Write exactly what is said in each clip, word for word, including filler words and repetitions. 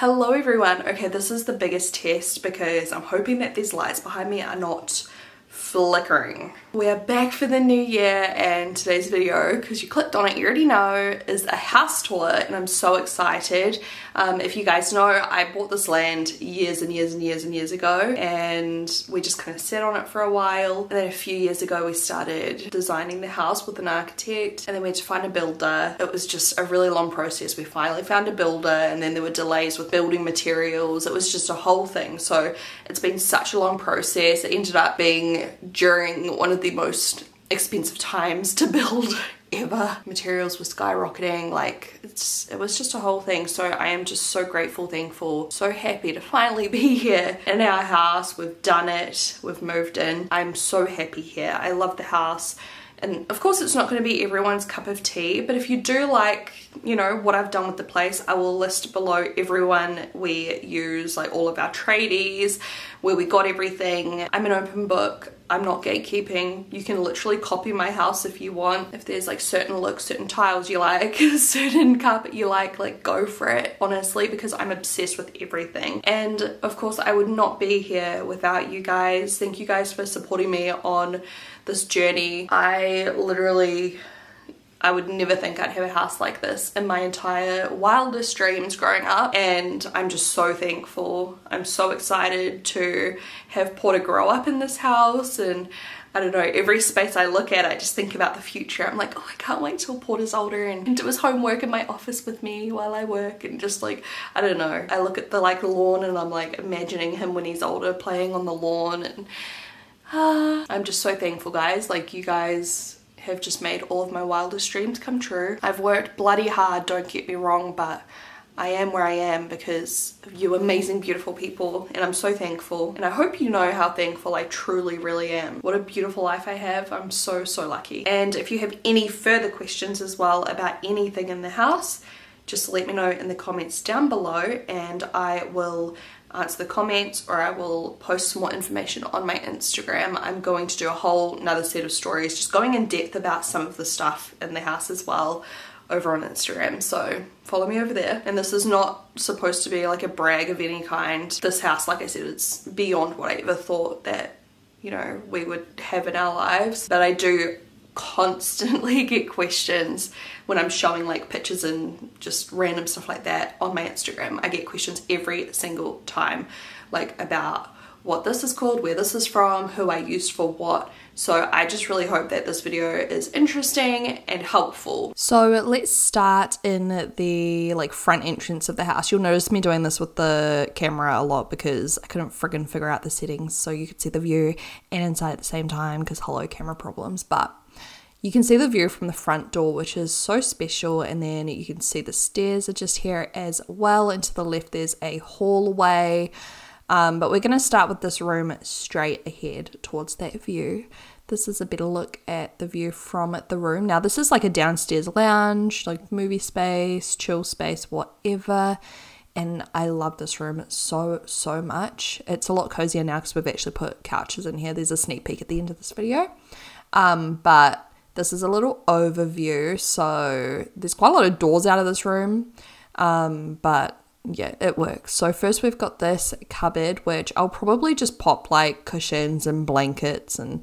Hello everyone. Okay, this is the biggest test because I'm hoping that these lights behind me are not flickering. We are back for the new year, and today's video, because you clicked on it, you already know, is a house tour, and I'm so excited. Um, if you guys know, I bought this land years and years and years and years ago, and we just kind of sat on it for a while, and then a few years ago we started designing the house with an architect, and then we had to find a builder. It was just a really long process. We finally found a builder, and then there were delays with building materials. It was just a whole thing, so it's been such a long process. It ended up being during one of the most expensive times to build ever. Materials were skyrocketing, like it's it was just a whole thing. So I am just so grateful, thankful, so happy to finally be here in our house. We've done it, we've moved in. I'm so happy here. I love the house. And of course it's not going to be everyone's cup of tea, but if you do like, you know, what I've done with the place, I will list below everyone we use, like all of our tradies, where we got everything. I'm an open book. I'm not gatekeeping. You can literally copy my house if you want. If there's like certain looks, certain tiles you like, certain carpet you like, like go for it, honestly, because I'm obsessed with everything. And of course I would not be here without you guys. Thank you guys for supporting me on this journey. I literally, I would never think I'd have a house like this in my entire wildest dreams growing up, and I'm just so thankful. I'm so excited to have Porter grow up in this house, and I don't know, every space I look at I just think about the future. I'm like, oh, I can't wait till Porter's older and do his homework in my office with me while I work, and just like, I don't know. I look at the like lawn and I'm like imagining him when he's older playing on the lawn, and ah, I'm just so thankful, guys. Like, you guys have just made all of my wildest dreams come true. I've worked bloody hard, don't get me wrong, but I am where I am because of you amazing, beautiful people, and I'm so thankful. And I hope you know how thankful I truly, really am. What a beautiful life I have. I'm so, so lucky. And if you have any further questions as well about anything in the house, just let me know in the comments down below, and I will answer the comments, or I will post some more information on my Instagram. I'm going to do a whole nother set of stories just going in depth about some of the stuff in the house as well over on Instagram, so follow me over there. And this is not supposed to be like a brag of any kind. This house, like I said, it's beyond what I ever thought that, you know, we would have in our lives. But I do constantly get questions when I'm showing like pictures and just random stuff like that on my Instagram. I get questions every single time, like about what this is called, where this is from, who I used for what. So I just really hope that this video is interesting and helpful. So let's start in the like front entrance of the house. You'll notice me doing this with the camera a lot because I couldn't friggin' figure out the settings so you could see the view and inside at the same time, because hello camera problems. But you can see the view from the front door, which is so special, and then you can see the stairs are just here as well, and to the left there's a hallway. Um, but we're going to start with this room straight ahead towards that view. This is a better look at the view from the room. Now this is like a downstairs lounge, like movie space, chill space, whatever. And I love this room so, so much. It's a lot cozier now because we've actually put couches in here. There's a sneak peek at the end of this video. Um, but this is a little overview. So there's quite a lot of doors out of this room. Um, but yeah, it works. So first we've got this cupboard, which I'll probably just pop like cushions and blankets and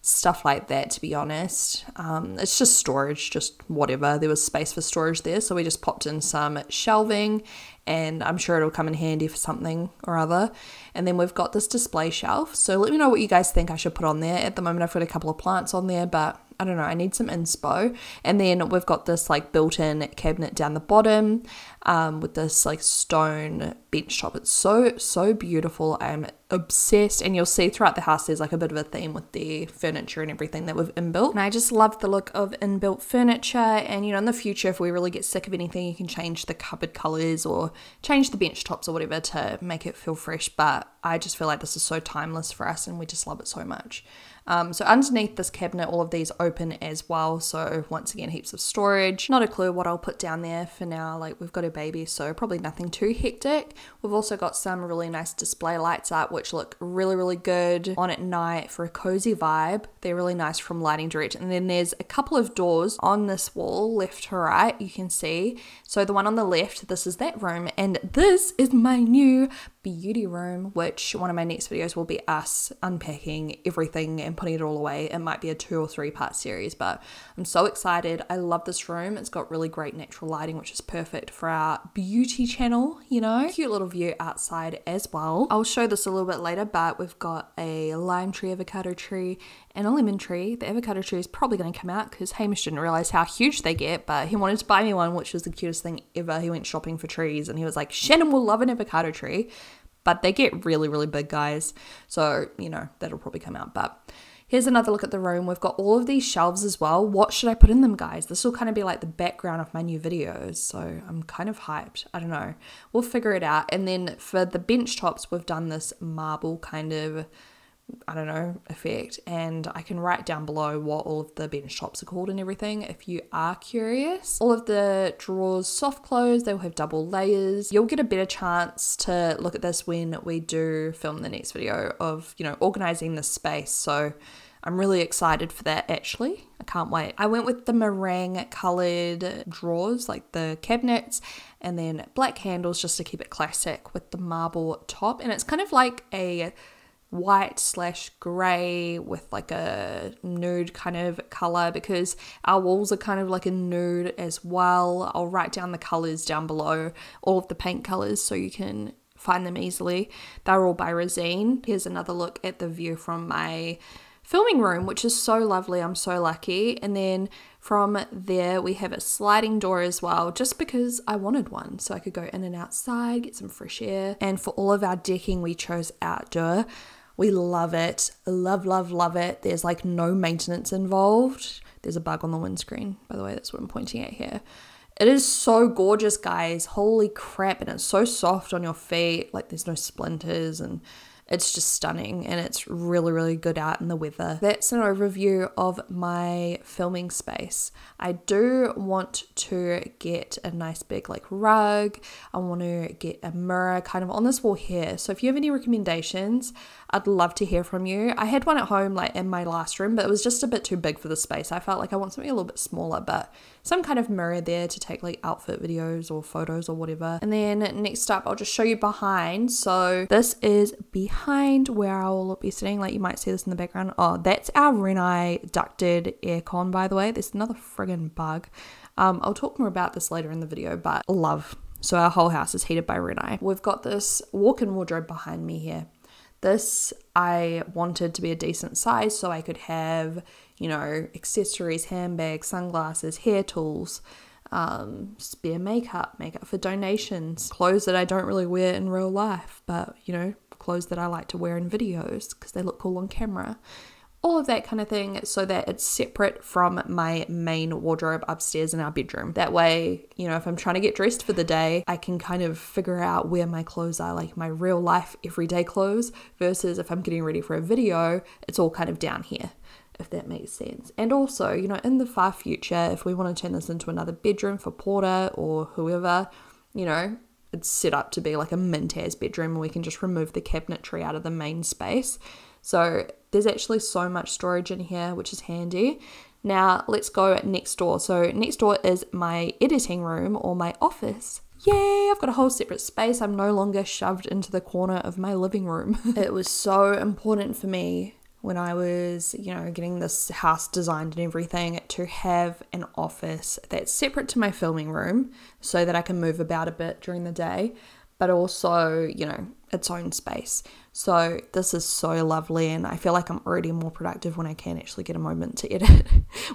stuff like that, to be honest. Um, it's just storage, just whatever. There was space for storage there, so we just popped in some shelving, and I'm sure it'll come in handy for something or other. And then we've got this display shelf. So let me know what you guys think I should put on there. At the moment I've got a couple of plants on there, but I don't know, I need some inspo. And then we've got this like built-in cabinet down the bottom um, with this like stone bench top. It's so, so beautiful. I'm obsessed. And you'll see throughout the house there's like a bit of a theme with the furniture and everything that we've inbuilt. And I just love the look of inbuilt furniture. And you know, in the future, if we really get sick of anything, you can change the cupboard colors or change the bench tops or whatever to make it feel fresh. But I just feel like this is so timeless for us, and we just love it so much. Um, so underneath this cabinet, all of these open as well. So once again, heaps of storage. Not a clue what I'll put down there for now. Like, we've got a baby, so probably nothing too hectic. We've also got some really nice display lights up, which which look really, really good on at night for a cozy vibe. They're really nice from Lighting Direct. And then there's a couple of doors on this wall, left to right, you can see. So the one on the left, this is that room, and this is my new beauty room, which one of my next videos will be us unpacking everything and putting it all away. It might be a two or three part series, but I'm so excited. I love this room. It's got really great natural lighting, which is perfect for our beauty channel, you know. Cute little view outside as well. I'll show this a little bit later, but we've got a lime tree, avocado tree, and a lemon tree. The avocado tree is probably going to come out because Hamish didn't realize how huge they get, but he wanted to buy me one, which was the cutest thing ever. He went shopping for trees and he was like, Shannon will love an avocado tree, but they get really, really big, guys. So, you know, that'll probably come out. But here's another look at the room. We've got all of these shelves as well. What should I put in them, guys? This will kind of be like the background of my new videos. So I'm kind of hyped. I don't know. We'll figure it out. And then for the bench tops, we've done this marble kind of, I don't know, effect. And I can write down below what all of the bench tops are called and everything if you are curious. All of the drawers soft close, they'll have double layers. You'll get a better chance to look at this when we do film the next video of, you know, organizing this space. So I'm really excited for that, actually. I can't wait. I went with the meringue colored drawers, like the cabinets, and then black handles just to keep it classic with the marble top. And it's kind of like a white slash grey with like a nude kind of colour, because our walls are kind of like a nude as well. I'll write down the colours down below, all of the paint colours, so you can find them easily. They're all by Resene. Here's another look at the view from my filming room, which is so lovely. I'm so lucky. And then from there we have a sliding door as well, just because I wanted one so I could go in and outside, get some fresh air. And for all of our decking, we chose outdoor. We love it. Love, love, love it. There's like no maintenance involved. There's a bug on the windscreen, by the way. That's what I'm pointing at here. It is so gorgeous, guys. Holy crap. And it's so soft on your feet. Like there's no splinters, and it's just stunning, and it's really, really good out in the weather. That's an overview of my filming space. I do want to get a nice big like rug. I want to get a mirror kind of on this wall here. So if you have any recommendations, I'd love to hear from you. I had one at home like in my last room, but it was just a bit too big for the space. I felt like I want something a little bit smaller, but some kind of mirror there to take like outfit videos or photos or whatever. And then next up, I'll just show you behind. So this is behind. Behind where I'll be sitting, like you might see this in the background. Oh, that's our Rinnai ducted aircon, by the way. There's another friggin' bug. Um, I'll talk more about this later in the video, but love. So our whole house is heated by Rinnai. We've got this walk-in wardrobe behind me here. This I wanted to be a decent size so I could have, you know, accessories, handbags, sunglasses, hair tools, um spare makeup, makeup for donations, clothes that I don't really wear in real life, but you know, clothes that I like to wear in videos because they look cool on camera, all of that kind of thing, so that it's separate from my main wardrobe upstairs in our bedroom. That way, you know, if I'm trying to get dressed for the day, I can kind of figure out where my clothes are, like my real life everyday clothes, versus if I'm getting ready for a video, it's all kind of down here, if that makes sense. And also, you know, in the far future, if we want to turn this into another bedroom for Porter or whoever, you know, it's set up to be like a Mintaz bedroom, and we can just remove the cabinetry out of the main space. So there's actually so much storage in here, which is handy. Now let's go next door. So next door is my editing room, or my office. Yay, I've got a whole separate space. I'm no longer shoved into the corner of my living room. It was so important for me when I was, you know, getting this house designed and everything, to have an office that's separate to my filming room so that I can move about a bit during the day, but also, you know, its own space. So this is so lovely, and I feel like I'm already more productive when I can actually get a moment to edit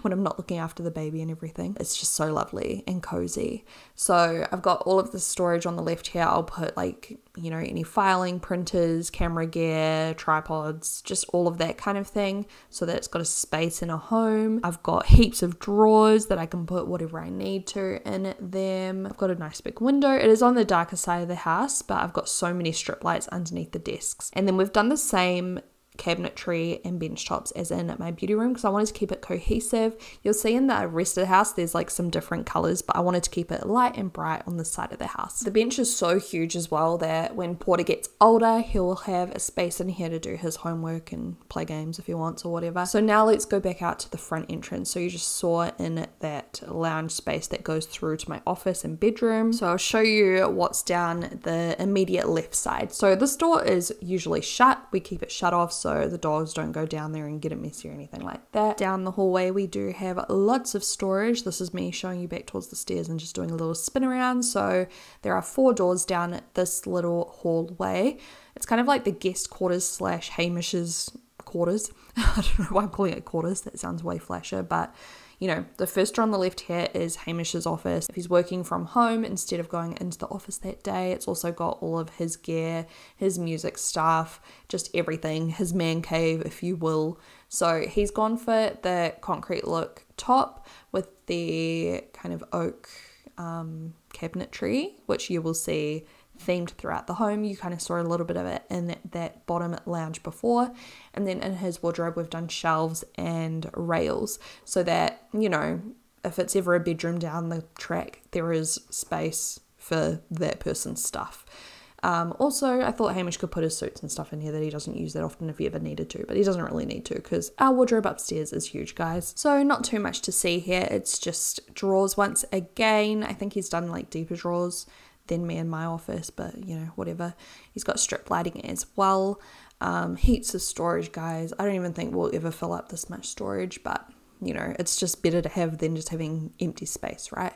when I'm not looking after the baby and everything. It's just so lovely and cozy. So I've got all of the storage on the left here. I'll put like, you know, any filing, printers, camera gear, tripods, just all of that kind of thing, so that it's got a space in a home. I've got heaps of drawers that I can put whatever I need to in them. I've got a nice big window. It is on the darker side of the house, but I've got so many strip lights underneath the desks. And then we've done the same cabinetry and bench tops as in my beauty room, because I wanted to keep it cohesive. You'll see in the rest of the house there's like some different colors, but I wanted to keep it light and bright on the side of the house. The bench is so huge as well that when Porter gets older he'll have a space in here to do his homework and play games if he wants or whatever. So now let's go back out to the front entrance. So you just saw in that lounge space that goes through to my office and bedroom. So I'll show you what's down the immediate left side. So this door is usually shut, we keep it shut off so the dogs don't go down there and get it messy or anything like that. Down the hallway we do have lots of storage. This is me showing you back towards the stairs and just doing a little spin around. So there are four doors down this little hallway. It's kind of like the guest quarters slash Hamish's quarters. I don't know why I'm calling it quarters, that sounds way flasher, but you know, the first door on the left here is Hamish's office. If he's working from home instead of going into the office that day, it's also got all of his gear, his music stuff, just everything, his man cave, if you will. So he's gone for the concrete look top with the kind of oak um, cabinetry, which you will see themed throughout the home. You kind of saw a little bit of it in that, that bottom lounge before. And then in his wardrobe we've done shelves and rails so that, you know, if it's ever a bedroom down the track there is space for that person's stuff. Um, also, I thought Hamish could put his suits and stuff in here that he doesn't use that often if he ever needed to, but he doesn't really need to because our wardrobe upstairs is huge, guys. So not too much to see here. It's just drawers once again. I think he's done like deeper drawers than me in my office, but you know, whatever. He's got strip lighting as well. Um, heaps of storage, guys. I don't even think we'll ever fill up this much storage, but you know, it's just better to have than just having empty space, right?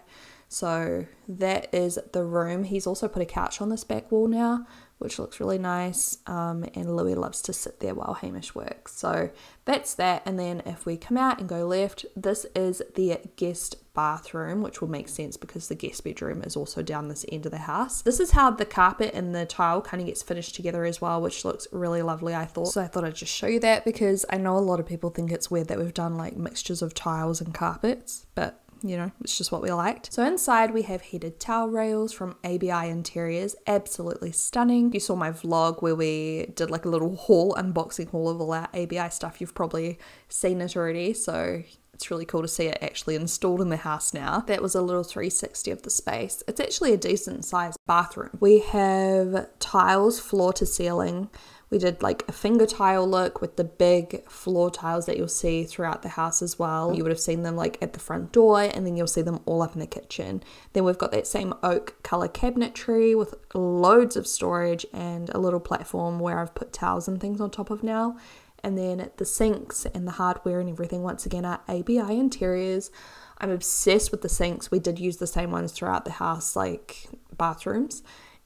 So that is the room. He's also put a couch on this back wall now, which looks really nice. Um, and Louis loves to sit there while Hamish works. So that's that. And then if we come out and go left, this is the guest bathroom, which will make sense because the guest bedroom is also down this end of the house. This is how the carpet and the tile kind of gets finished together as well, which looks really lovely, I thought. So I thought I'd just show you that because I know a lot of people think it's weird that we've done like mixtures of tiles and carpets, but you know, it's just what we liked. So inside we have heated towel rails from A B I Interiors. Absolutely stunning. You saw my vlog where we did like a little haul, unboxing haul of all our A B I stuff. You've probably seen it already. So it's really cool to see it actually installed in the house now. That was a little three sixty of the space. It's actually a decent sized bathroom. We have tiles floor to ceiling. We did like a finger tile look with the big floor tiles that you'll see throughout the house as well. You would have seen them like at the front door and then you'll see them all up in the kitchen. Then we've got that same oak color cabinetry with loads of storage and a little platform where I've put towels and things on top of now. And then the sinks and the hardware and everything once again are A B I Interiors. I'm obsessed with the sinks. We did use the same ones throughout the house, like bathrooms.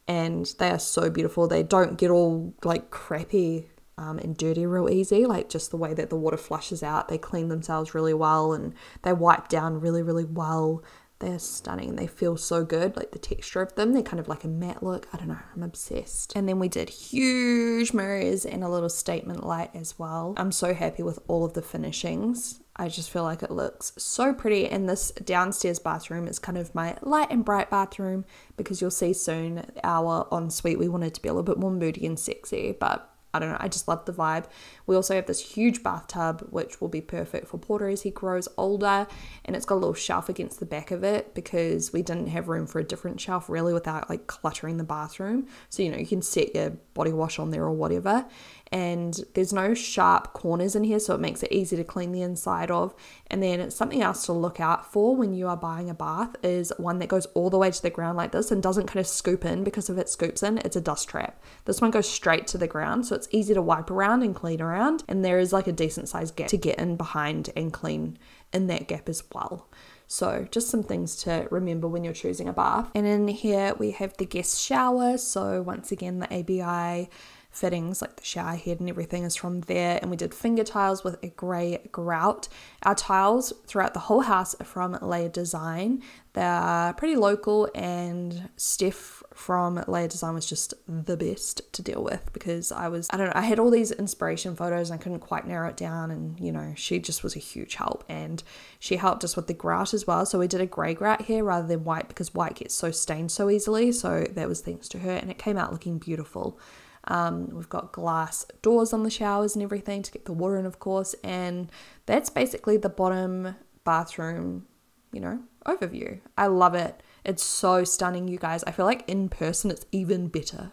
And they are so beautiful. They don't get all like crappy um, and dirty real easy, like just the way that the water flushes out. They clean themselves really well and they wipe down really, really well. They're stunning and they feel so good, like the texture of them. They're kind of like a matte look. I don't know, I'm obsessed. And then we did huge mirrors and a little statement light as well. I'm so happy with all of the finishings. I just feel like it looks so pretty. And this downstairs bathroom is kind of my light and bright bathroom because you'll see soon our ensuite, we wanted to be a little bit more moody and sexy, but I don't know, I just love the vibe. We also have this huge bathtub, which will be perfect for Porter as he grows older. And it's got a little shelf against the back of it because we didn't have room for a different shelf really without like cluttering the bathroom. So, you know, you can set your body wash on there or whatever. And there's no sharp corners in here, so it makes it easy to clean the inside of. And then something else to look out for when you are buying a bath is one that goes all the way to the ground like this and doesn't kind of scoop in, because if it scoops in, it's a dust trap. This one goes straight to the ground, so it's easy to wipe around and clean around. And there is like a decent sized gap to get in behind and clean in that gap as well. So just some things to remember when you're choosing a bath. And in here we have the guest shower. So once again, the A B I fittings like the shower head and everything is from there, and we did finger tiles with a grey grout. Our tiles throughout the whole house are from Layered Design. They're pretty local, and Steph from Layered Design was just the best to deal with because I was, I don't know, I had all these inspiration photos and I couldn't quite narrow it down, and you know, she just was a huge help, and she helped us with the grout as well. So we did a grey grout here rather than white because white gets so stained so easily, so that was thanks to her, and it came out looking beautiful. Um, we've got glass doors on the showers and everything to get the water in, of course. And that's basically the bottom bathroom, you know, overview. I love it. It's so stunning, you guys. I feel like in person it's even better.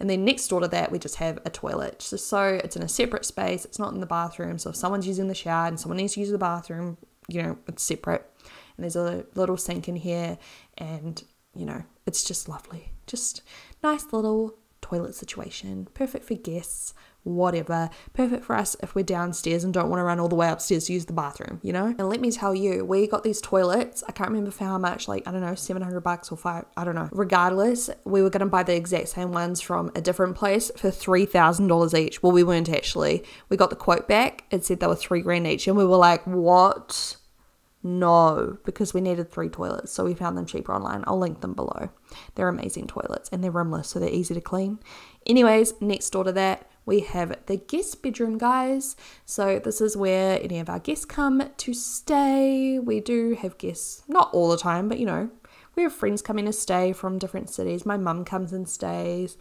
And then next door to that, we just have a toilet. So, so it's in a separate space. It's not in the bathroom. So if someone's using the shower and someone needs to use the bathroom, you know, it's separate. And there's a little sink in here. And, you know, it's just lovely. Just nice little toilet situation. Perfect for guests, whatever. Perfect for us if we're downstairs and don't want to run all the way upstairs to use the bathroom, you know? And let me tell you, we got these toilets, I can't remember for how much, like, I don't know, seven hundred bucks or five, I don't know. Regardless, we were going to buy the exact same ones from a different place for three thousand dollars each. Well, we weren't actually. We got the quote back. It said they were three grand each. And we were like, what? No, because we needed three toilets, so we found them cheaper online. I'll link them below. They're amazing toilets and they're rimless, so they're easy to clean. Anyways, next door to that, we have the guest bedroom, guys. So this is where any of our guests come to stay. We do have guests, not all the time, but you know, we have friends coming to stay from different cities. My mum comes and stays.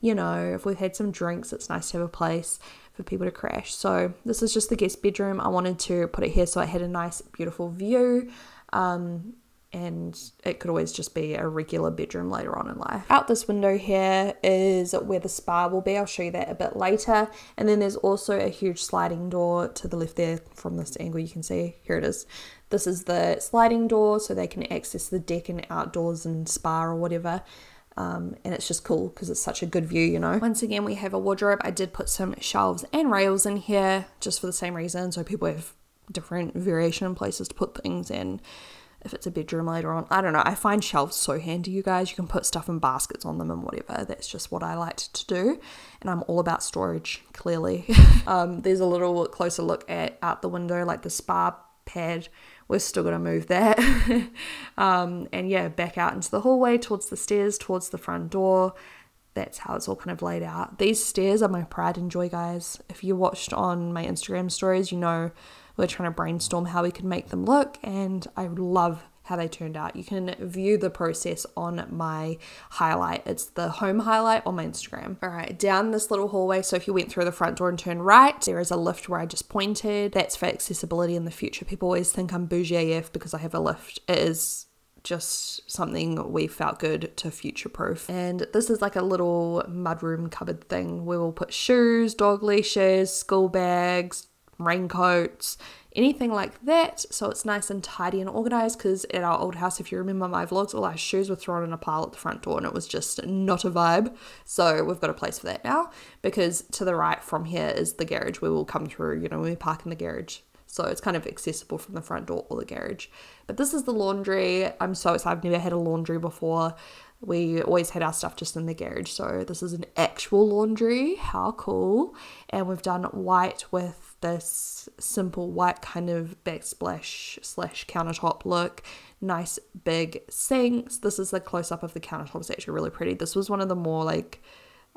You know, if we've had some drinks, it's nice to have a place for people to crash. So this is just the guest bedroom. I wanted to put it here so it had a nice beautiful view, um, and it could always just be a regular bedroom later on in life. Out this window here is where the spa will be. I'll show you that a bit later. And then there's also a huge sliding door to the left there. From this angle you can see, here it is. This is the sliding door so they can access the deck and outdoors and spa or whatever. Um, and it's just cool because it's such a good view, you know. Once again, we have a wardrobe. I did put some shelves and rails in here just for the same reason, so people have different variation in places to put things in if it's a bedroom later on. I don't know, I find shelves so handy, you guys. You can put stuff in baskets on them and whatever. That's just what I like to do, and I'm all about storage, clearly. um, there's a little closer look at out the window, like the spa pad. We're still going to move that. um, and yeah, back out into the hallway, towards the stairs, towards the front door. That's how it's all kind of laid out. These stairs are my pride and joy, guys. If you watched on my Instagram stories, you know we're trying to brainstorm how we can make them look, and I love how they turned out. You can view the process on my highlight. It's the home highlight on my Instagram. All right, down this little hallway. So if you went through the front door and turned right, there is a lift where I just pointed. That's for accessibility in the future. People always think I'm bougie A F because I have a lift. It is just something we felt good to future proof. And this is like a little mudroom cupboard thing where we'll put shoes, dog leashes, school bags, raincoats, anything like that. So it's nice and tidy and organized, because at our old house, if you remember my vlogs, all our shoes were thrown in a pile at the front door and it was just not a vibe. So we've got a place for that now, because to the right from here is the garage. We will come through, you know, when we park in the garage. So it's kind of accessible from the front door or the garage. But this is the laundry. I'm so excited. I've never had a laundry before. We always had our stuff just in the garage. So this is an actual laundry. How cool. And we've done white with this simple white kind of backsplash slash countertop look. Nice big sinks. This is the close-up of the countertop. It's actually really pretty. This was one of the more like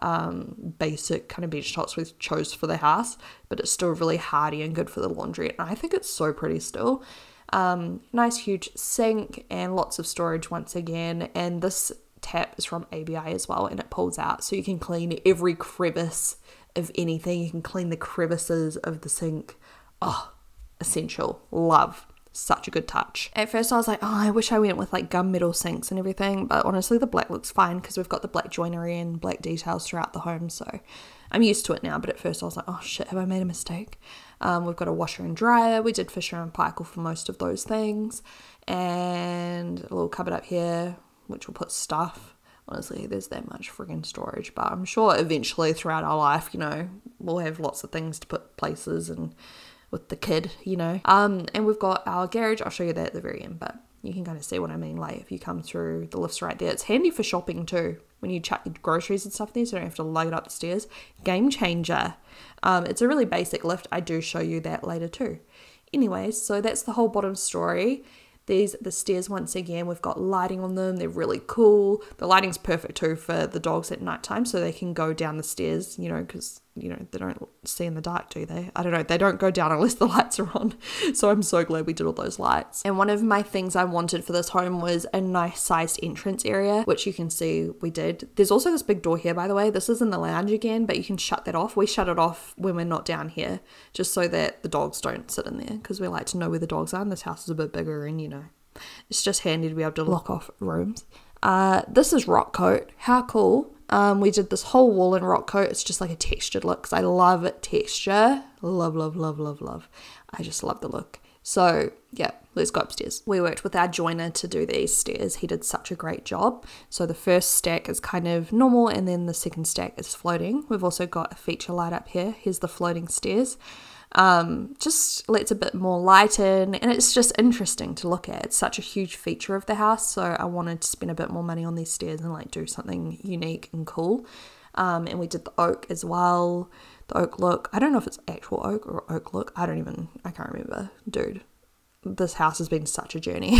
um basic kind of bench tops we chose for the house, but it's still really hardy and good for the laundry, and I think it's so pretty still. Um nice huge sink and lots of storage once again. And this tap is from A B I as well, and it pulls out so you can clean every crevice of anything. You can clean the crevices of the sink. Oh, essential. Love. Such a good touch. At first I was like, oh, I wish I went with like gunmetal sinks and everything, but honestly the black looks fine because we've got the black joinery and black details throughout the home, so I'm used to it now. But at first I was like, oh shit, have I made a mistake? Um, we've got a washer and dryer. We did Fisher and Paykel for most of those things, and a little cupboard up here which will put stuff. Honestly, there's that much friggin' storage, but I'm sure eventually throughout our life, you know, we'll have lots of things to put places and with the kid, you know. Um, and we've got our garage. I'll show you that at the very end, but you can kind of see what I mean. Like if you come through, the lift's right there. It's handy for shopping too, when you chuck your groceries and stuff there, so you don't have to lug it up the stairs. Game changer. Um, it's a really basic lift. I do show you that later too. Anyways, so that's the whole bottom story. These the stairs once again. We've got lighting on them. They're really cool. The lighting's perfect too for the dogs at nighttime, so they can go down the stairs, you know, because you know, they don't see in the dark, do they? I don't know. They don't go down unless the lights are on. So I'm so glad we did all those lights. And one of my things I wanted for this home was a nice sized entrance area, which you can see we did. There's also this big door here, by the way. This is in the lounge again, but you can shut that off. We shut it off when we're not down here, just so that the dogs don't sit in there, because we like to know where the dogs are, and this house is a bit bigger, and you know, it's just handy to be able to lock off rooms. Uh, this is Rockcote. How cool. Um, we did this whole wall in Rockcote. It's just like a textured look, because I love it, texture. Love, love, love, love, love. I just love the look. So yeah, let's go upstairs. We worked with our joiner to do these stairs. He did such a great job. So the first stack is kind of normal, and then the second stack is floating. We've also got a feature light up here. Here's the floating stairs. Um, just lets a bit more light in, and it's just interesting to look at. It's such a huge feature of the house, so I wanted to spend a bit more money on these stairs and like do something unique and cool. Um, and we did the oak as well, the oak look. I don't know if it's actual oak or oak look. I don't even, I can't remember. Dude, this house has been such a journey.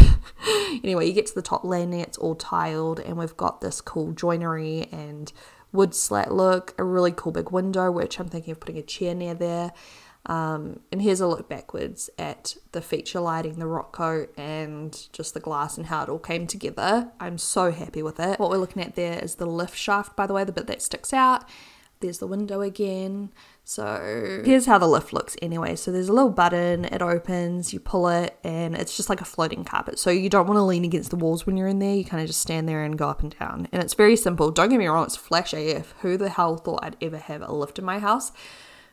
Anyway, you get to the top landing, it's all tiled, and we've got this cool joinery and wood slat look, a really cool big window, which I'm thinking of putting a chair near there. Um, and here's a look backwards at the feature lighting, the Rockcote, and just the glass and how it all came together. I'm so happy with it. What we're looking at there is the lift shaft, by the way, the bit that sticks out. There's the window again. So here's how the lift looks anyway. So there's a little button, it opens, you pull it, and it's just like a floating carpet. So you don't want to lean against the walls when you're in there. You kind of just stand there and go up and down. And it's very simple. Don't get me wrong, it's flash A F. Who the hell thought I'd ever have a lift in my house?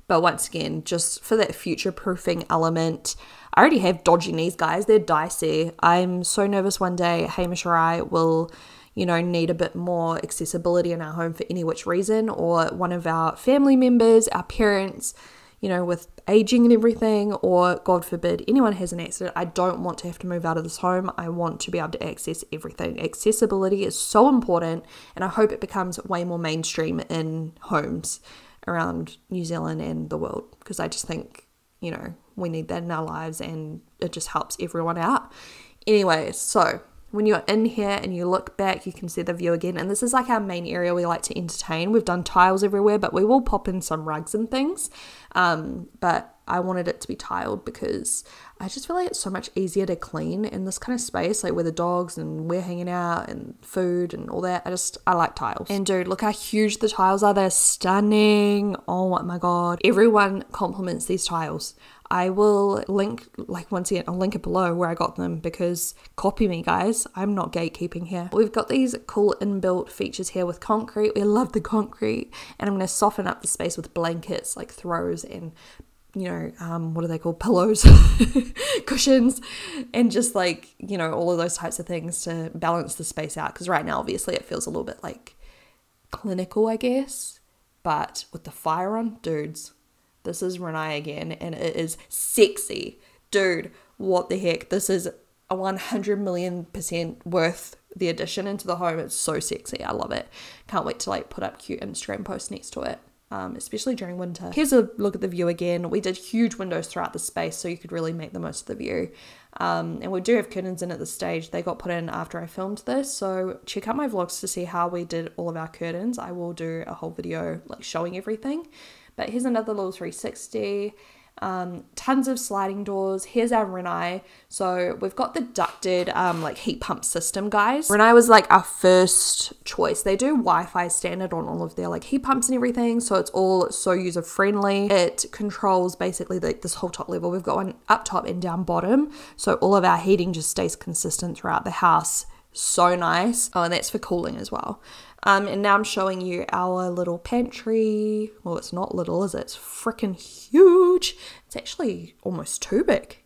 But once again, just for that future-proofing element. I already have dodgy knees, guys. They're dicey. I'm so nervous one day Hamish or I will, you know, need a bit more accessibility in our home for any which reason, or one of our family members, our parents, you know, with aging and everything, or God forbid anyone has an accident. I don't want to have to move out of this home. I want to be able to access everything. Accessibility is so important, and I hope it becomes way more mainstream in homes around New Zealand and the world, because I just think, you know, we need that in our lives, and it just helps everyone out. Anyway, so when you're in here and you look back, you can see the view again, and this is like our main area we like to entertain. We've done tiles everywhere, but we will pop in some rugs and things, um, but I wanted it to be tiled because I just feel like it's so much easier to clean in this kind of space, like where the dogs and we're hanging out and food and all that. I just, I like tiles. And dude, look how huge the tiles are. They're stunning. Oh my God. Everyone compliments these tiles. I will link, like once again, I'll link it below where I got them, because copy me guys, I'm not gatekeeping here. We've got these cool inbuilt features here with concrete. We love the concrete, and I'm going to soften up the space with blankets, like throws and, you know, um, what are they called? Pillows, cushions, and just like, you know, all of those types of things to balance the space out. Because right now, obviously, it feels a little bit like clinical, I guess. But with the fire on, dudes, this is Rinnai again, and it is sexy. Dude, what the heck? This is a one hundred million percent worth the addition into the home. It's so sexy. I love it. Can't wait to like put up cute Instagram posts next to it. Um, especially during winter. Here's a look at the view again. We did huge windows throughout the space, so you could really make the most of the view. Um, and we do have curtains in at this stage. They got put in after I filmed this, so check out my vlogs to see how we did all of our curtains. I will do a whole video like showing everything. But here's another little three sixty. Um, tons of sliding doors. Here's our Rinnai. So we've got the ducted um, like heat pump system, guys. Rinnai was like our first choice. They do Wi-Fi standard on all of their like heat pumps and everything, so it's all so user friendly. It controls basically like this whole top level. We've got one up top and down bottom, so all of our heating just stays consistent throughout the house. So nice. Oh, and that's for cooling as well. Um, and now I'm showing you our little pantry. Well, it's not little, is it? It's freaking huge. It's actually almost too big.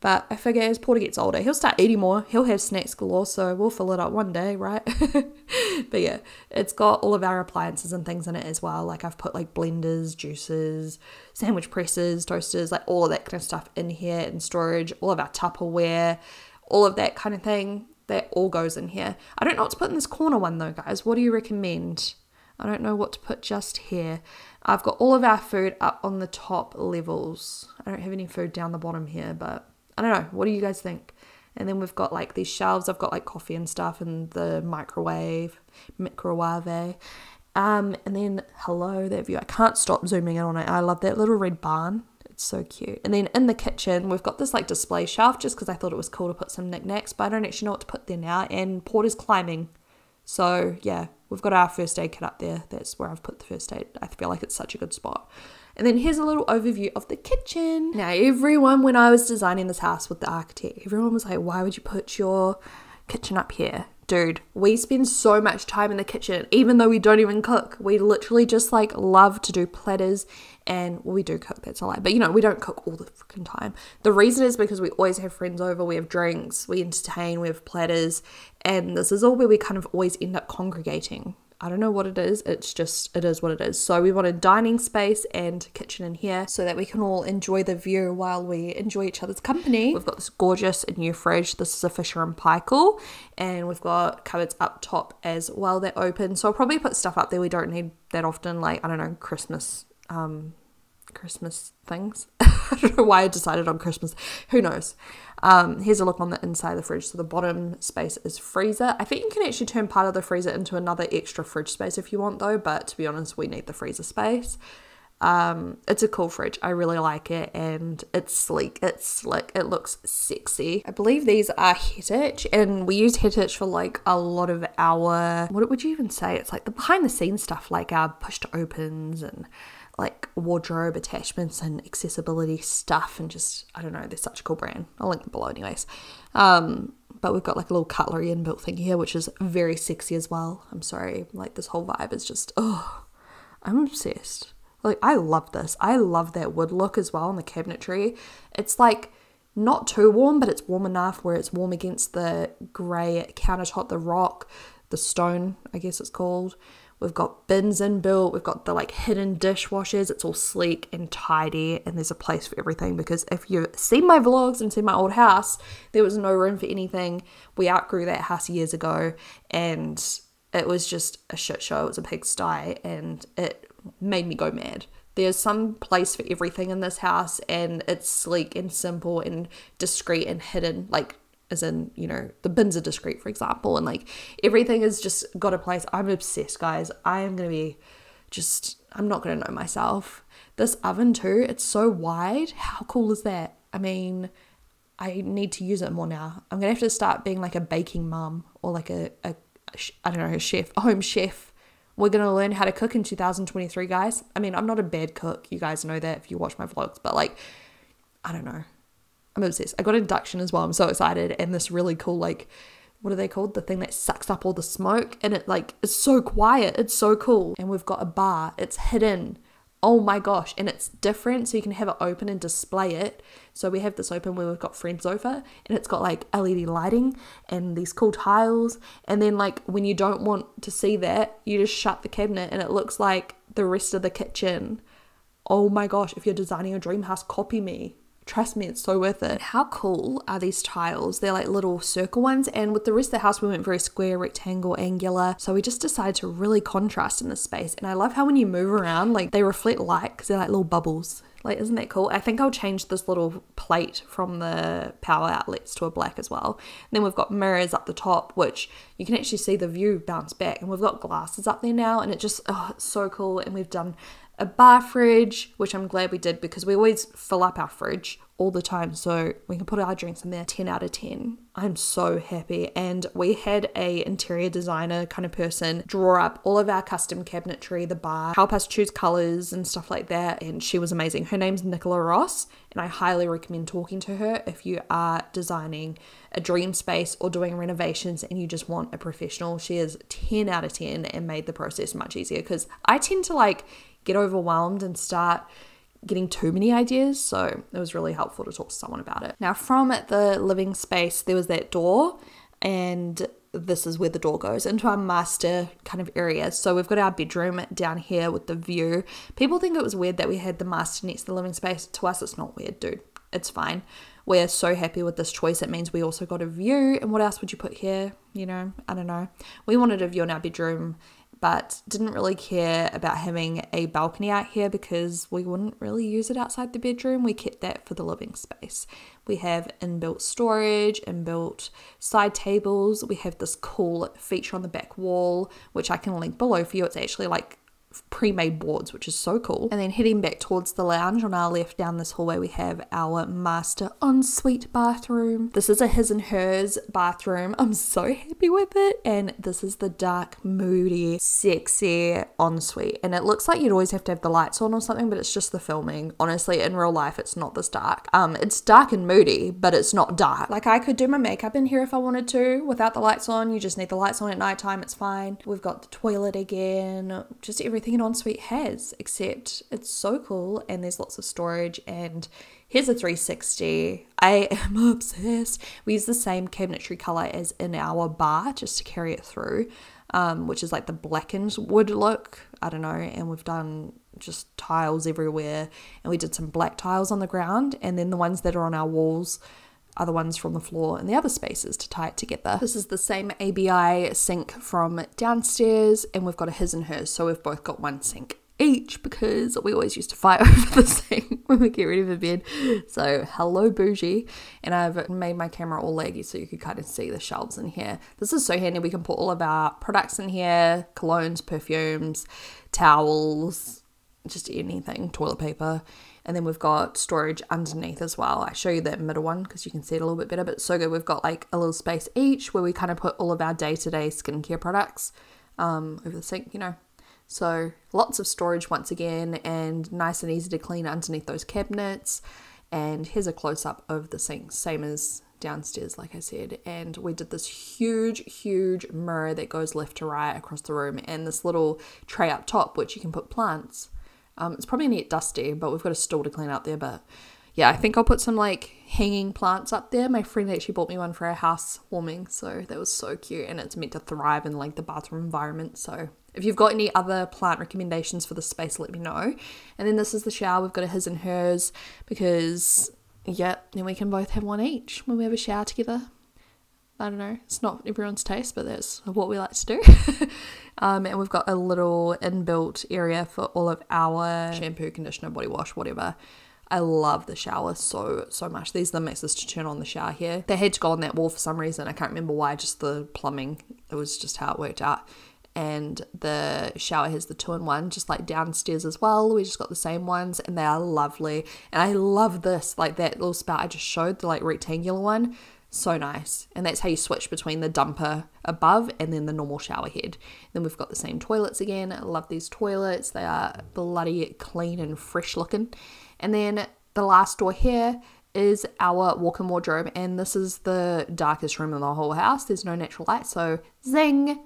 But I figure as Porter gets older, he'll start eating more. He'll have snacks galore, so we'll fill it up one day, right? But yeah, it's got all of our appliances and things in it as well. Like I've put like blenders, juicers, sandwich presses, toasters, like all of that kind of stuff in here in storage. All of our Tupperware, all of that kind of thing. That all goes in here. I don't know what to put in this corner one though, guys. What do you recommend? I don't know what to put just here. I've got all of our food up on the top levels. I don't have any food down the bottom here, but I don't know. What do you guys think? And then we've got like these shelves. I've got like coffee and stuff and the microwave, microwave. Um, and then, hello, that view. I can't stop zooming in on it. I love that little red barn. It's so cute. And then in the kitchen, we've got this like display shelf just because I thought it was cool to put some knickknacks, but I don't actually know what to put there now. And Porter's climbing. So yeah, we've got our first aid kit up there. That's where I've put the first aid. I feel like it's such a good spot. And then here's a little overview of the kitchen. Now, everyone, when I was designing this house with the architect, everyone was like, why would you put your kitchen up here? Dude, we spend so much time in the kitchen, even though we don't even cook. We literally just like love to do platters, and well, we do cook, that's a lie. But you know, we don't cook all the freaking time. The reason is because we always have friends over, we have drinks, we entertain, we have platters, and this is all where we kind of always end up congregating. I don't know what it is. It's just, it is what it is. So we want a dining space and kitchen in here so that we can all enjoy the view while we enjoy each other's company. We've got this gorgeous new fridge. This is a Fisher and Paykel, and we've got cupboards up top as well. They're open. So I'll probably put stuff up there we don't need that often. Like, I don't know, Christmas, um, Christmas things. I don't know why I decided on Christmas. Who knows? Um, here's a look on the inside of the fridge. So the bottom space is freezer. I think you can actually turn part of the freezer into another extra fridge space if you want though, but to be honest, we need the freezer space. Um, it's a cool fridge. I really like it, and it's sleek, it's slick, it looks sexy. I believe these are Hettich, and we use Hettich for like a lot of our, what would you even say? It's like the behind the scenes stuff, like our push to opens and like wardrobe attachments and accessibility stuff, and just, I don't know, they're such a cool brand. I'll link them below anyways. Um, but we've got like a little cutlery inbuilt thing here, which is very sexy as well. I'm sorry, like this whole vibe is just, oh, I'm obsessed. Like, I love this. I love that wood look as well on the cabinetry. It's like not too warm, but it's warm enough where it's warm against the grey countertop, the rock, the stone, I guess it's called. We've got bins inbuilt, we've got the like hidden dishwashers, it's all sleek and tidy, and there's a place for everything, because if you've seen my vlogs and seen my old house, there was no room for anything. We outgrew that house years ago, and it was just a shit show, it was a pigsty, and it made me go mad. There's some place for everything in this house, and it's sleek and simple and discreet and hidden, like, as in, you know, the bins are discreet, for example, and like everything has just got a place. I'm obsessed, guys. I am gonna be just, I'm not gonna know myself. This oven too, it's so wide. How cool is that? I mean, I need to use it more now. I'm gonna have to start being like a baking mum, or like a, a, a I don't know, a chef, a home chef. We're gonna learn how to cook in two thousand twenty-three, guys. I mean, I'm not a bad cook. You guys know that if you watch my vlogs, but like, I don't know. I'm obsessed. I got induction as well. I'm so excited. And this really cool, like, what are they called? The thing that sucks up all the smoke. And it, like, it's so quiet. It's so cool. And we've got a bar. It's hidden. Oh my gosh. And it's different. So you can have it open and display it. So we have this open where we've got friends over. And it's got, like, L E D lighting and these cool tiles. And then, like, when you don't want to see that, you just shut the cabinet. And it looks like the rest of the kitchen. Oh my gosh. If you're designing a dream house, copy me. Trust me, it's so worth it. How cool are these tiles? They're like little circle ones, and with the rest of the house we went very square, rectangle, angular, so we just decided to really contrast in this space. And I love how when you move around, like, they reflect light because they're like little bubbles. Like, isn't that cool? I think I'll change this little plate from the power outlets to a black as well. And then we've got mirrors up the top, which you can actually see the view bounce back, and we've got glasses up there now, and it just, oh, it's so cool. And we've done a bar fridge, which I'm glad we did, because we always fill up our fridge all the time, so we can put our drinks in there. ten out of ten. I'm so happy. And we had a interior designer kind of person draw up all of our custom cabinetry, the bar, help us choose colors and stuff like that, and she was amazing. Her name's Nicola Ross, and I highly recommend talking to her if you are designing a dream space or doing renovations and you just want a professional. She is ten out of ten and made the process much easier, because I tend to like get overwhelmed and start getting too many ideas, so it was really helpful to talk to someone about it. Now, from the living space, there was that door, and this is where the door goes into our master kind of area. So we've got our bedroom down here with the view. People think it was weird that we had the master next to the living space. To us, it's not weird, dude. It's fine. We're so happy with this choice. It means we also got a view. And what else would you put here? You know, I don't know. We wanted a view in our bedroom, but didn't really care about having a balcony out here because we wouldn't really use it outside the bedroom. We kept that for the living space. We have inbuilt storage, inbuilt side tables. We have this cool feature on the back wall, which I can link below for you. It's actually like pre-made boards, which is so cool. And then heading back towards the lounge on our left down this hallway, we have our master ensuite bathroom. This is a his and hers bathroom. I'm so happy with it. And this is the dark, moody, sexy ensuite. And it looks like you'd always have to have the lights on or something, but it's just the filming. Honestly, in real life, it's not this dark. Um, it's dark and moody, but it's not dark. Like, I could do my makeup in here if I wanted to without the lights on. You just need the lights on at nighttime. It's fine. We've got the toilet again, just everything an ensuite has, except it's so cool and there's lots of storage. And here's a three sixty. I am obsessed. We use the same cabinetry color as in our bar just to carry it through, um, which is like the blackened wood look. I don't know. And we've done just tiles everywhere, and we did some black tiles on the ground, and then the ones that are on our walls, other ones from the floor and the other spaces to tie it together. This is the same A B I sink from downstairs, and we've got a his and hers, so we've both got one sink each because we always used to fight over the sink when we get rid of a bed. So hello bougie. And I've made my camera all laggy so you could kind of see the shelves in here. This is so handy. We can put all of our products in here, colognes, perfumes, towels, just anything, toilet paper. And then we've got storage underneath as well. I show you that middle one because you can see it a little bit better, but it's so good. We've got like a little space each where we kind of put all of our day-to-day skincare products um, over the sink, you know. So lots of storage once again, and nice and easy to clean underneath those cabinets. And here's a close-up of the sink, same as downstairs, like I said. And we did this huge huge mirror that goes left to right across the room, and this little tray up top which you can put plants. Um, it's probably gonna get dusty, but we've got a stool to clean out there. But yeah, I think I'll put some like hanging plants up there. My friend actually bought me one for our housewarming, so that was so cute. And it's meant to thrive in like the bathroom environment. So if you've got any other plant recommendations for this space, let me know. And then this is the shower. We've got a his and hers because yeah, then we can both have one each when we have a shower together. I don't know, it's not everyone's taste, but that's what we like to do. um, and we've got a little inbuilt area for all of our shampoo, conditioner, body wash, whatever. I love the shower so, so much. These are the mixes to turn on the shower here. They had to go on that wall for some reason. I can't remember why, just the plumbing. It was just how it worked out. And the shower has the two in one, just like downstairs as well. We just got the same ones, and they are lovely. And I love this, like that little spout I just showed, the like rectangular one. So nice. And that's how you switch between the dumper above and then the normal shower head. Then we've got the same toilets again. I love these toilets. They are bloody clean and fresh looking. And then the last door here is our walk-in wardrobe, and this is the darkest room in the whole house. There's no natural light, so zing,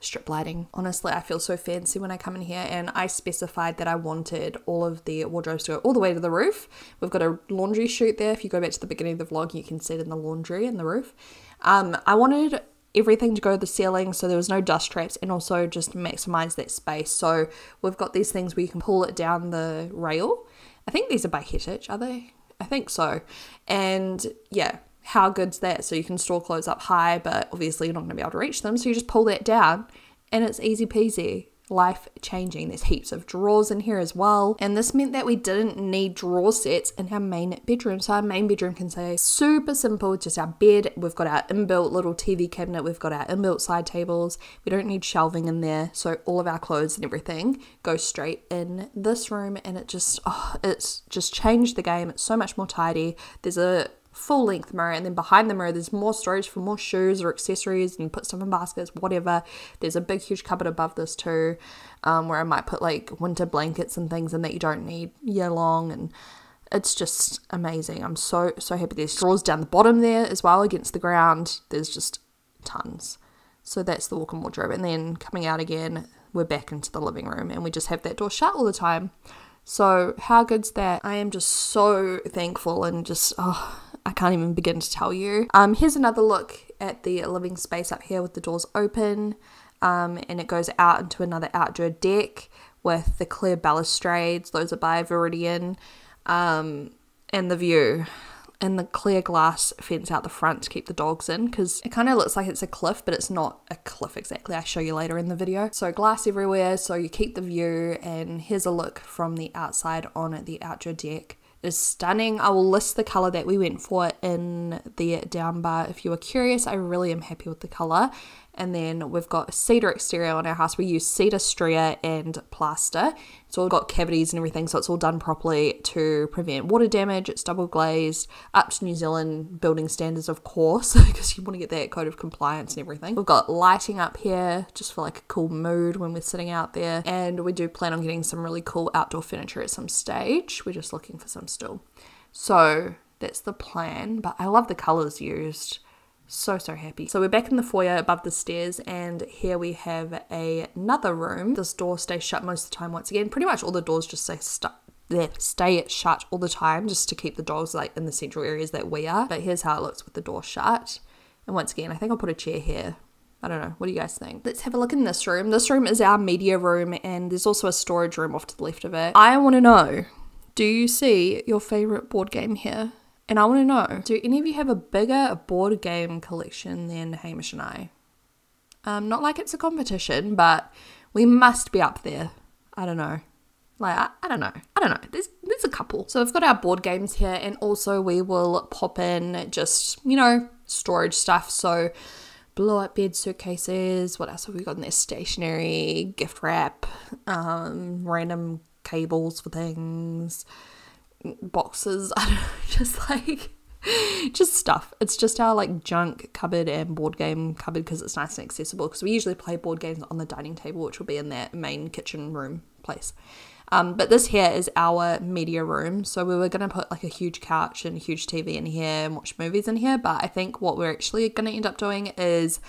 strip lighting. Honestly, I feel so fancy when I come in here, and I specified that I wanted all of the wardrobes to go all the way to the roof. We've got a laundry chute there. If you go back to the beginning of the vlog, you can see it in the laundry and the roof. Um, I wanted everything to go to the ceiling so there was no dust traps, and also just maximize that space. So we've got these things where you can pull it down the rail. I think these are by Hettich, are they? I think so. And yeah, how good's that? So you can store clothes up high, but obviously you're not going to be able to reach them. So you just pull that down and it's easy peasy, life changing. There's heaps of drawers in here as well. And this meant that we didn't need drawer sets in our main bedroom. So our main bedroom can stay super simple, just our bed. We've got our inbuilt little T V cabinet. We've got our inbuilt side tables. We don't need shelving in there. So all of our clothes and everything go straight in this room. And it just, oh, it's just changed the game. It's so much more tidy. There's a full length mirror, and then behind the mirror there's more storage for more shoes or accessories, and put stuff in baskets, whatever. There's a big huge cupboard above this too, um, where I might put like winter blankets and things in that you don't need year long. And it's just amazing. I'm so so happy. There's drawers down the bottom there as well against the ground. There's just tons. So that's the walk-in wardrobe. And then coming out again, we're back into the living room, and we just have that door shut all the time. So how good's that? I am just so thankful, and just oh, I can't even begin to tell you. Um, here's another look at the living space up here with the doors open, um, and it goes out into another outdoor deck with the clear balustrades. Those are by Viridian, um, and the view. and the clear glass fence out the front to keep the dogs in, because it kind of looks like it's a cliff, but it's not a cliff exactly. I show you later in the video. So glass everywhere, so you keep the view, and here's a look from the outside on the outdoor deck. Is stunning. I will list the color that we went for in the down bar if you are curious. I really am happy with the color. And then we've got cedar exterior on our house. We use cedar stria and plaster. It's all got cavities and everything, so it's all done properly to prevent water damage. It's double glazed, up to New Zealand building standards, of course, because you want to get that code of compliance and everything. We've got lighting up here just for like a cool mood when we're sitting out there. And we do plan on getting some really cool outdoor furniture at some stage. We're just looking for some still. So that's the plan, but I love the colors used. So, so happy. So we're back in the foyer above the stairs, and here we have a, another room. This door stays shut most of the time. Once again, pretty much all the doors just stay stuck. They stay shut all the time just to keep the dogs like in the central areas that we are. But here's how it looks with the door shut. And once again, I think I'll put a chair here. I don't know. What do you guys think? Let's have a look in this room. This room is our media room, and there's also a storage room off to the left of it. I want to know, do you see your favorite board game here? And I want to know, do any of you have a bigger board game collection than Hamish and I? Um, not like it's a competition, but we must be up there. I don't know. Like, I, I don't know. I don't know. There's, there's a couple. So we've got our board games here, and also we will pop in just, you know, storage stuff. So blow up bed suitcases. What else have we got in there? Stationery, gift wrap, um, random cables for things. Boxes, I don't know, just like just stuff. It's just our like junk cupboard and board game cupboard, because it's nice and accessible, because we usually play board games on the dining table, which will be in that main kitchen room place. Um, but this here is our media room. So we were going to put like a huge couch and a huge T V in here and watch movies in here, but I think what we're actually going to end up doing is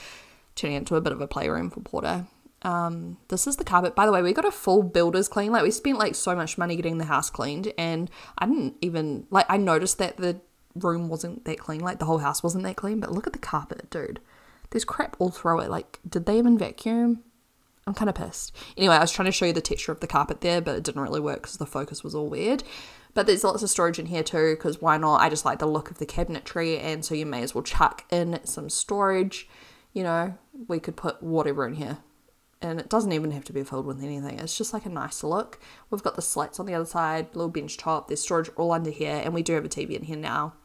turning it into a bit of a playroom for Porter. Um, this is the carpet. By the way, we got a full builder's clean. Like, we spent like so much money getting the house cleaned, and I didn't even like, I noticed that the room wasn't that clean, like the whole house wasn't that clean, but look at the carpet, dude. There's crap all through it. Like, did they even vacuum? I'm kind of pissed. Anyway, I was trying to show you the texture of the carpet there, but it didn't really work because the focus was all weird. But there's lots of storage in here too, because why not? I just like the look of the cabinetry, and so you may as well chuck in some storage. You know, we could put whatever in here. And it doesn't even have to be filled with anything. It's just like a nice look. We've got the slats on the other side, little bench top. There's storage all under here, and we do have a T V in here now.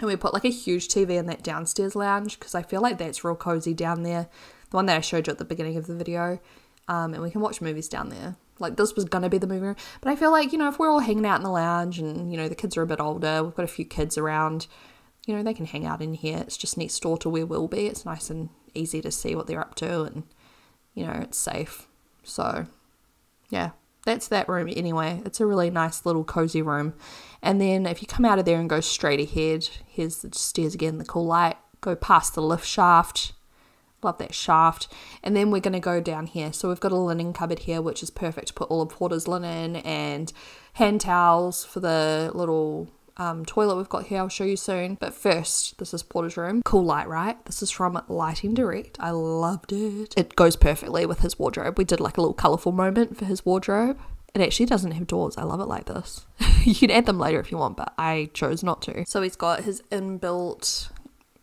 And we put like a huge T V in that downstairs lounge, because I feel like that's real cozy down there. The one that I showed you at the beginning of the video. Um, and we can watch movies down there. Like, this was gonna be the movie room. But I feel like, you know, if we're all hanging out in the lounge and, you know, the kids are a bit older, we've got a few kids around, you know, they can hang out in here. It's just next door to where we'll be. It's nice and easy to see what they're up to, and you know, it's safe. So yeah, that's that room anyway. It's a really nice little cozy room. And then if you come out of there and go straight ahead, here's the stairs again, the cool light, go past the lift shaft. Love that shaft. And then we're going to go down here. So we've got a linen cupboard here, which is perfect to put all of Porter's linen and hand towels for the little Um, toilet we've got here. I'll show you soon, but first, this is Porter's room. Cool light, right? This is from Lighting Direct. I loved it. It goes perfectly with his wardrobe. We did like a little colorful moment for his wardrobe. It actually doesn't have doors. I love it like this. You can add them later if you want, but I chose not to. So he's got his inbuilt,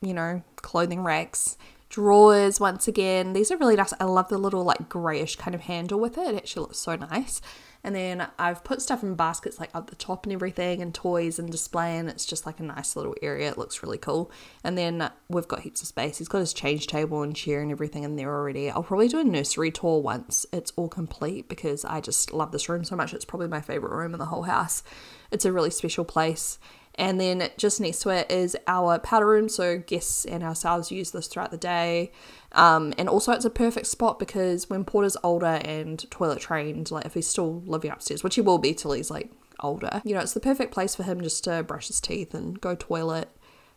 you know, clothing racks, drawers. Once again, these are really nice. I love the little like grayish kind of handle with it. It actually looks so nice. And then I've put stuff in baskets like up the top and everything, and toys and display, and it's just like a nice little area. It looks really cool. And then we've got heaps of space. He's got his change table and chair and everything in there already. I'll probably do a nursery tour once it's all complete, because I just love this room so much. It's probably my favorite room in the whole house. It's a really special place. And then just next to it is our powder room, so guests and ourselves use this throughout the day. Um, and also it's a perfect spot, because when Porter's older and toilet trained, like if he's still living upstairs, which he will be till he's like older, you know, it's the perfect place for him just to brush his teeth and go toilet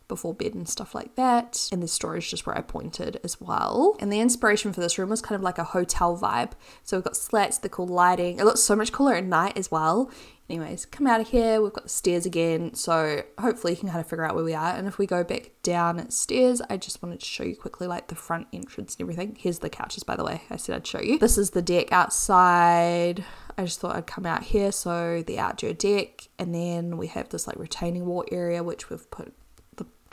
before bed and stuff like that. And the storage just where I pointed as well. And the inspiration for this room was kind of like a hotel vibe. So we've got slats, the cool lighting. It looks so much cooler at night as well. Anyways, come out of here. We've got the stairs again. So hopefully you can kind of figure out where we are. And if we go back downstairs, I just wanted to show you quickly like the front entrance and everything. Here's the couches, by the way. I said I'd show you. This is the deck outside. I just thought I'd come out here. So the outdoor deck. And then we have this like retaining wall area, which we've put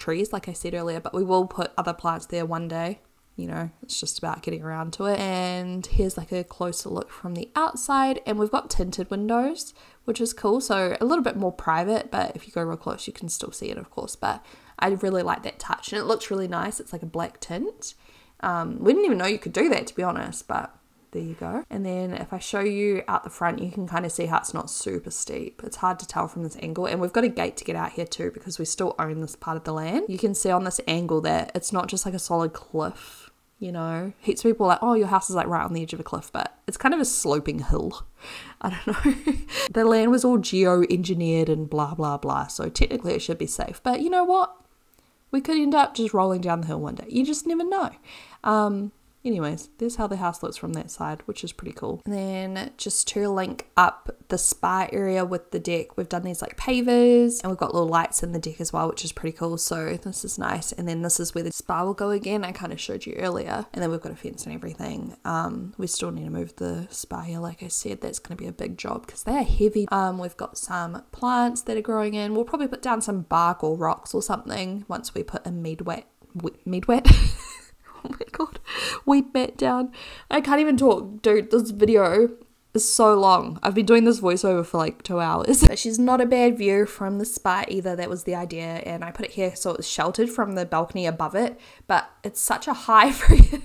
trees, like I said earlier, but we will put other plants there one day. You know, it's just about getting around to it. And here's like a closer look from the outside, and we've got tinted windows, which is cool. So a little bit more private, but if you go real close, you can still see it, of course. But I really like that touch, and it looks really nice. It's like a black tint. Um, we didn't even know you could do that, to be honest, but there you go. And then if I show you out the front, you can kind of see how it's not super steep. It's hard to tell from this angle. And we've got a gate to get out here too, because we still own this part of the land. You can see on this angle that it's not just like a solid cliff, you know. Heaps of people are like, oh, your house is like right on the edge of a cliff, but it's kind of a sloping hill. I don't know. The land was all geo-engineered and blah, blah, blah. So technically it should be safe, but you know what? We could end up just rolling down the hill one day. You just never know. Um, Anyways, there's how the house looks from that side, which is pretty cool. And then just to link up the spa area with the deck, we've done these like pavers, and we've got little lights in the deck as well, which is pretty cool. So this is nice. And then this is where the spa will go again. I kind of showed you earlier. And then we've got a fence and everything. Um, we still need to move the spa here. Like I said, that's going to be a big job because they are heavy. Um, we've got some plants that are growing in. We'll probably put down some bark or rocks or something once we put a midwet, midwet. Oh my god, weed mat down. I can't even talk, dude. This video is so long. I've been doing this voiceover for like two hours. But she's not a bad view from the spa either. That was the idea, and I put it here so it's sheltered from the balcony above it. But it's such a high freaking,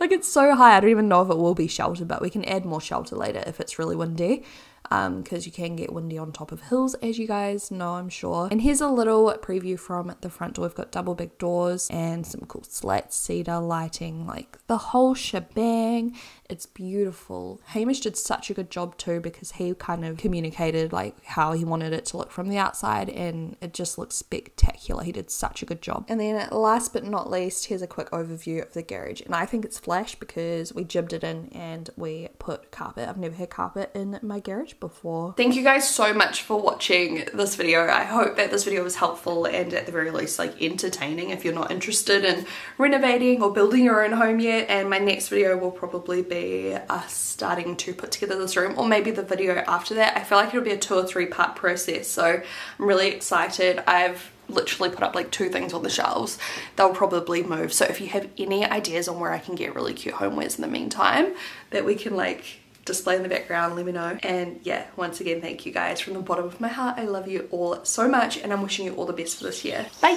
like it's so high. I don't even know if it will be sheltered, but we can add more shelter later if it's really windy. Um, because you can get windy on top of hills, as you guys know, I'm sure. And here's a little preview from the front door. We've got double big doors and some cool slats, cedar lighting, like the whole shebang. It's beautiful. Hamish did such a good job too, because he kind of communicated like how he wanted it to look from the outside, and it just looks spectacular. He did such a good job. And then last but not least, here's a quick overview of the garage. And I think it's flash because we jibbed it in and we put carpet. I've never had carpet in my garage before. Thank you guys so much for watching this video. I hope that this video was helpful and at the very least like entertaining if you're not interested in renovating or building your own home yet. And my next video will probably be us starting to put together this room, or maybe the video after that. I feel like it'll be a two or three part process, so I'm really excited. I've literally put up like two things on the shelves. They'll probably move, so if you have any ideas on where I can get really cute homewares in the meantime that we can like display in the background, let me know. And yeah, once again, thank you guys from the bottom of my heart. I love you all so much, and I'm wishing you all the best for this year. Bye.